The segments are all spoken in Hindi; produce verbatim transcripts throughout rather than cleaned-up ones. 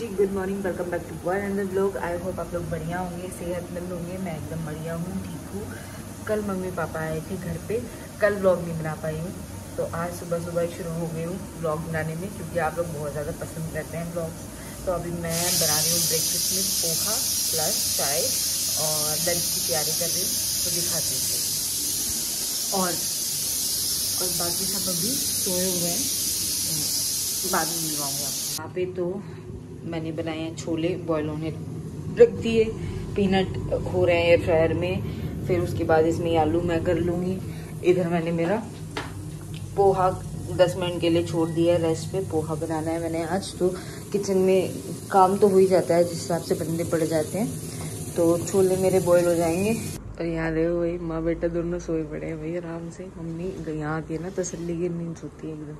Ji, good morning, welcome back to another blog. I hope आप लोग बढ़िया होंगे, सेहतमंद होंगे। मैं एकदम बढ़िया हूँ, ठीक हूँ। कल मम्मी पापा आए थे घर पे, कल ब्लॉग नहीं बना पाई हूँ, तो आज सुबह सुबह शुरू हो गई हूँ ब्लॉग बनाने में, क्योंकि आप लोग बहुत ज़्यादा पसंद करते हैं ब्लॉग्स। तो अभी मैं बना रही हूँ ब्रेकफास्ट में पोहा प्लस चाय, और लंच की तैयारी कर रही हूँ, तो दिखाती हूँ। और, और बाकी सब अभी सोए हुए हैं, बाद में मिलवाऊंगा। यहाँ पे तो मैंने बनाए हैं छोले, बॉयल होने रख दिए, पीनट हो रहे हैं एयर फ्रायर में। फिर उसके बाद इसमें आलू मैं कर लूँगी। इधर मैंने मेरा पोहा दस मिनट के लिए छोड़ दिया है रेस्ट पे। पोहा बनाना है मैंने आज, तो किचन में काम तो हो ही जाता है जिस हिसाब से बंदे पड़ जाते हैं। तो छोले मेरे बॉयल हो जाएंगे। और यहाँ रहे हुए माँ बेटा दोनों सोए पड़े हैं भाई आराम से। मम्मी यहाँ आती है ना, तसल्ली की नींद सोती है एकदम।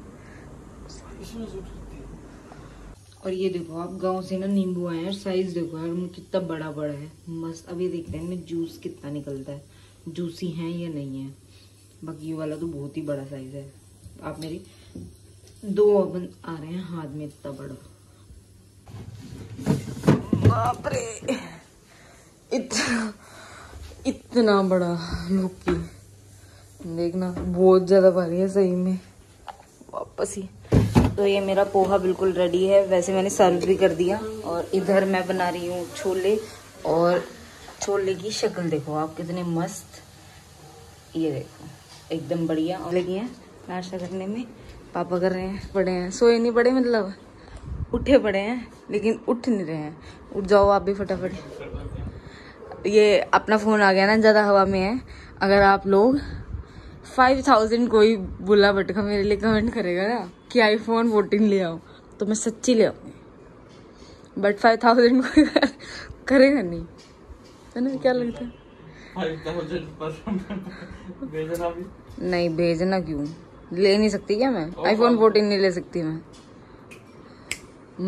और ये देखो आप, गांव से ना नींबू आए हैं। साइज देखो यार, कितना बड़ा बड़ा है, मस्त। अभी देखते हैं इनमें जूस कितना निकलता है, जूसी है या नहीं है। बाकी ये वाला तो बहुत ही बड़ा साइज है। आप मेरी दो ओवन आ रहे हैं हाथ में, इतना बड़ा, बाप रे, इतना इतना बड़ा। लोकी देखना बहुत ज्यादा भारी है सही में, वापस ही। तो ये मेरा पोहा बिल्कुल रेडी है, वैसे मैंने सर्व भी कर दिया। और इधर मैं बना रही हूँ छोले, और छोले की शक्ल देखो आप कितने मस्त, ये देखो एकदम बढ़िया। और लगी हैं नाश्ता करने में, पापा कर रहे हैं, पड़े हैं, सोए नहीं पड़े, मतलब उठे पड़े हैं लेकिन उठ नहीं रहे हैं। उठ जाओ आप भी फटाफट। ये अपना फ़ोन आ गया ना, ज़्यादा हवा में है। अगर आप लोग फाइव थाउजेंड कोई बुला बटका मेरे लिए कमेंट करेगा ना कि आईफोन फोर्टीन ले आओ, तो मैं सच्ची ले आऊँगी। बट फाइव थाउजेंड कोई करेगा नहीं, है ना? क्या लगता है? भेजना भी नहीं, भेजना क्यों? ले नहीं सकती क्या मैं? आईफोन फोर्टीन नहीं ले सकती मैं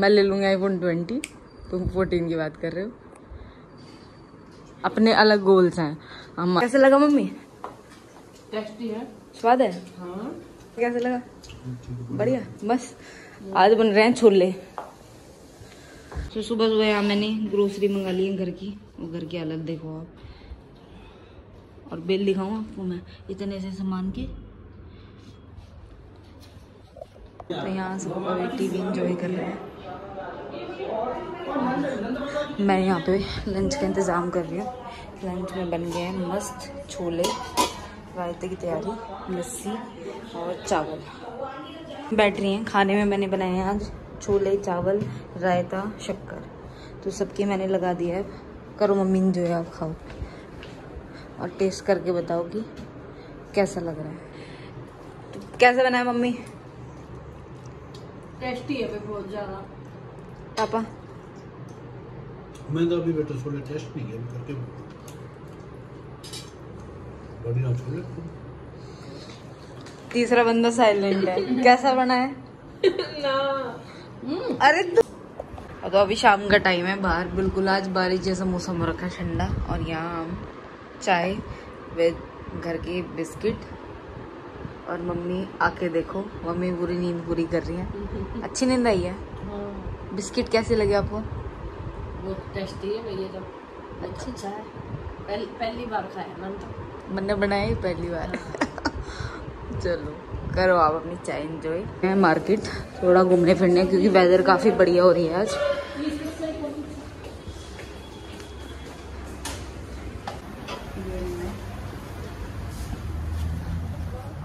मैं ले लूँगी आईफोन ट्वेंटी। तुम फोर्टीन की बात कर रहे हो, अपने अलग गोल्स हैं हम। कैसा लगा मम्मी? टेस्टी है, स्वाद है। हाँ, कैसा लगा? बढ़िया। बस आज बन रहे हैं छोले। तो सुबह सुबह यहाँ मैंने ग्रोसरी मंगा ली है घर की, वो घर की हालत देखो आप। और बिल दिखाऊँ आपको मैं इतने से सामान के। तो यहाँ सब टीवी एंजॉय कर रहे हैं। मैं यहाँ पे लंच का इंतज़ाम कर रही हूँ। लंच में बन गए हैं मस्त छोले, रायते की तैयारी, लस्सी और चावल। बैठ रही हैं खाने में। मैंने बनाए हैं आज छोले, चावल, रायता, शक्कर, तो सबके मैंने लगा दिया है। करो मम्मी इंजॉय, आप खाओ और टेस्ट करके बताओ कि कैसा लग रहा है। तो कैसा बना है मम्मी? टेस्टी है बहुत ज़्यादा। पापा? मैं तो अभी बेटा छोले टेस्ट नहीं किया। तीसरा बंदा साइलेंट है। कैसा बना है ना? अरे तो, तो अभी शाम का टाइम है, बाहर बिल्कुल आज बारिश जैसा मौसम हो रखा है, ठंडा। और यहाँ हम चाय विद घर के बिस्किट। और मम्मी आके देखो, मम्मी पूरी नींद पूरी कर रही है। अच्छी नींद आई है? बिस्किट कैसे लगे आपको? वो टेस्टी है भैया, तो अच्छी चाय। पहली पहली बार खाया मैंने, तो मैंने बनाई पहली बार। चलो करो आप अपनी चाय एंजॉय। मैं मार्केट थोड़ा घूमने फिरने, क्योंकि वेदर काफ़ी बढ़िया हो रही है आज।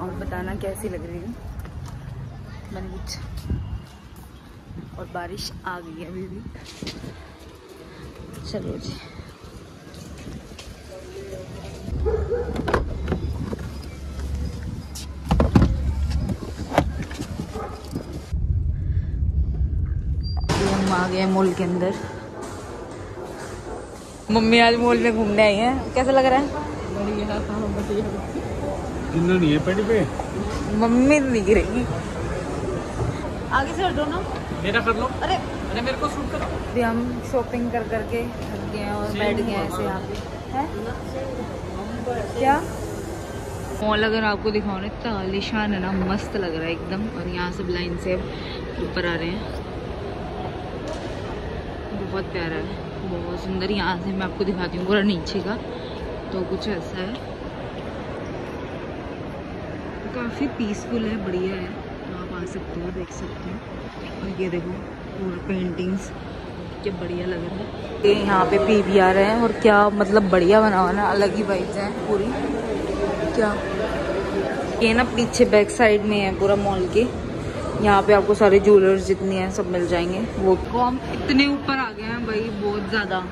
और बताना कैसी लग रही है मंदिर। और बारिश आ गई है अभी भी। चलो जी, आ गए मॉल के अंदर। मम्मी आज मॉल में घूमने आई है, कैसा लग रहा है? नहीं है पेट पे, मम्मी नहीं गिरेगी। आगे से हटो ना, मेरा कर लो। अरे अरे मेरे को शूट करो। अभी हम शॉपिंग कर करके थक गए हैं और बैठ गए ऐसे यहाँ पे। क्या मॉल अगर आपको दिखाओ ना, इतना आलीशान है ना, मस्त लग रहा है एकदम। और यहाँ सब लाइन से ऊपर आ रहे हैं। बहुत प्यारा है, बहुत सुंदर। यहाँ से मैं आपको दिखाती हूँ पूरा नीचे का, तो कुछ ऐसा है, काफ़ी पीसफुल है, बढ़िया है। आप आ सकते हो, देख सकते हो। और ये देखो पूरा पेंटिंग्स, क्या बढ़िया लग रहा है। ये यहाँ पे पी भी आ रहे हैं और क्या मतलब बढ़िया बना हुआ ना, अलग ही वाइब्स हैं पूरी। क्या ये ना पीछे बैक साइड में है पूरा मॉल के, यहाँ पे आपको सारे ज्वेलर्स जितनी हैं सब मिल जाएंगे। वो कॉम इतने ऊपर आ गए हैं भाई, बहुत ज़्यादा।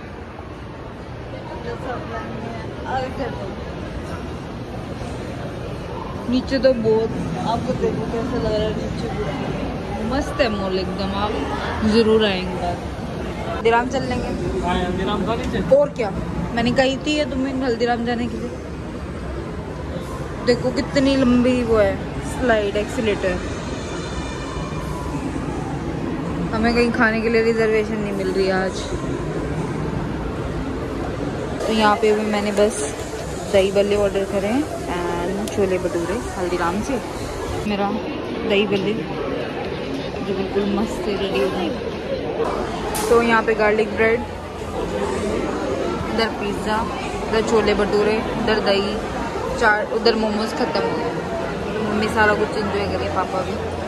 नीचे तो बहुत आपको देखो कैसा लग रहा है, नीचे पूरा मस्त है मॉल एकदम। आप ज़रूर आएंगे। हल्दीराम चल लेंगे और क्या, मैंने कही थी है तुम्हें हल्दीराम जाने के लिए। देखो कितनी लंबी वो है स्लाइड, एक्सीलेटर। हमें कहीं खाने के लिए रिजर्वेशन नहीं मिल रही आज। तो यहाँ पे भी मैंने बस दही बल्ले ऑर्डर करे एंड छोले भटूरे हल्दीराम से। मेरा दही बल्ले जो बिल्कुल मस्त रेडी हो गई। तो यहाँ पे गार्लिक ब्रेड, इधर पिज़्ज़ा, इधर छोले भटूरे, इधर दही चार, उधर मोमोज खत्म हो गए। मम्मी सारा कुछ एंजॉय करिए, पापा भी।